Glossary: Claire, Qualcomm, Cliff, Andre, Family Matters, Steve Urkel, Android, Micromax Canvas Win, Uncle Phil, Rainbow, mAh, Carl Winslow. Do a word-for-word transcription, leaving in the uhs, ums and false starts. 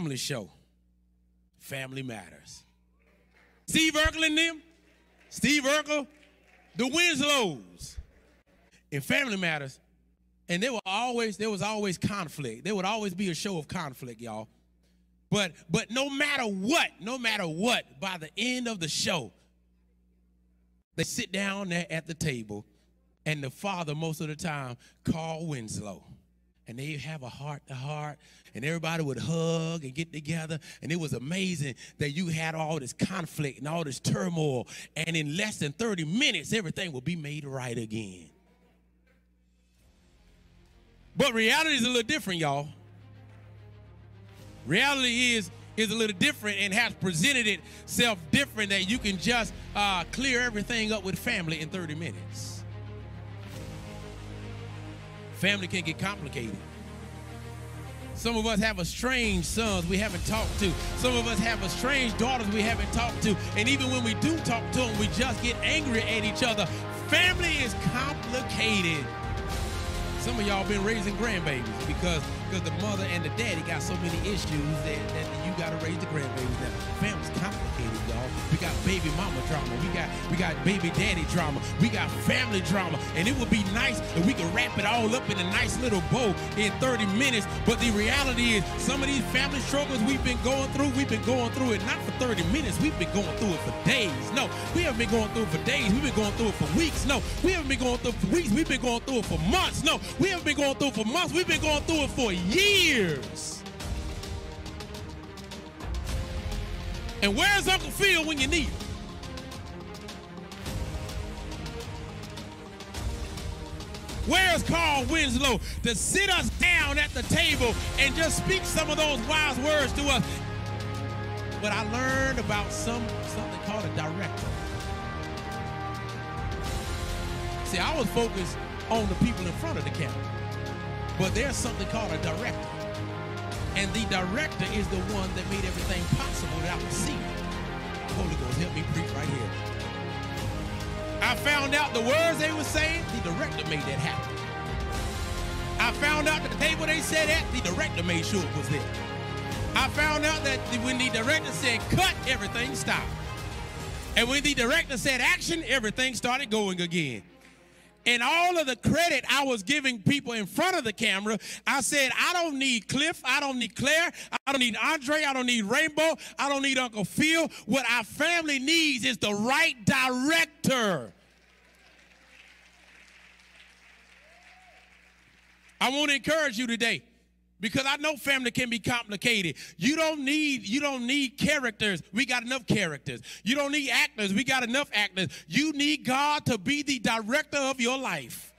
family show, Family Matters. Steve Urkel and them, Steve Urkel, the Winslows, in Family Matters, and they were always, there was always conflict. There would always be a show of conflict, y'all. But, but no matter what, no matter what, by the end of the show, they sit down there at the table, and the father, most of the time, Carl Winslow. And they have a heart-to-heart, and everybody would hug and get together. And it was amazing that you had all this conflict and all this turmoil, and in less than thirty minutes, everything will be made right again. But reality is a little different, y'all. Reality is, is a little different and has presented itself different that you can just uh, clear everything up with family in thirty minutes. Family can get complicated. Some of us have estranged sons we haven't talked to. Some of us have estranged daughters we haven't talked to. And even when we do talk to them, we just get angry at each other. Family is complicated. Some of y'all been raising grandbabies because, because the mother and the daddy got so many issues that, that you got to raise the grandbabies now. Family's complicated, y'all. We got baby mama drama. We got, we got baby daddy drama. We got family drama. And it would be nice if we could wrap it all up in a nice little bow in thirty minutes. But the reality is some of these family struggles we've been going through, we've been going through it not for thirty minutes. We've been going through it for days. No, we haven't been going through it for days. We've been going through it for weeks. No, we haven't been going through it for weeks. We've been going through it for months. No. We haven't been going through it for months. We've been going through it for years. And where's Uncle Phil when you need him? Where's Carl Winslow to sit us down at the table and just speak some of those wise words to us? But I learned about some something called a director. See, I was focused on the people in front of the camera. But there's something called a director. And the director is the one that made everything possible that I could see. Holy Ghost, help me preach right here. I found out the words they were saying, the director made that happen. I found out the table they sat at, the director made sure it was there. I found out that when the director said cut, everything stopped. And when the director said action, everything started going again. And all of the credit I was giving people in front of the camera, I said, I don't need Cliff, I don't need Claire, I don't need Andre, I don't need Rainbow, I don't need Uncle Phil. What our family needs is the right director. I want to encourage you today, because I know family can be complicated. You don't need, you don't need characters. We got enough characters. You don't need actors. We got enough actors. You need God to be the director of your life.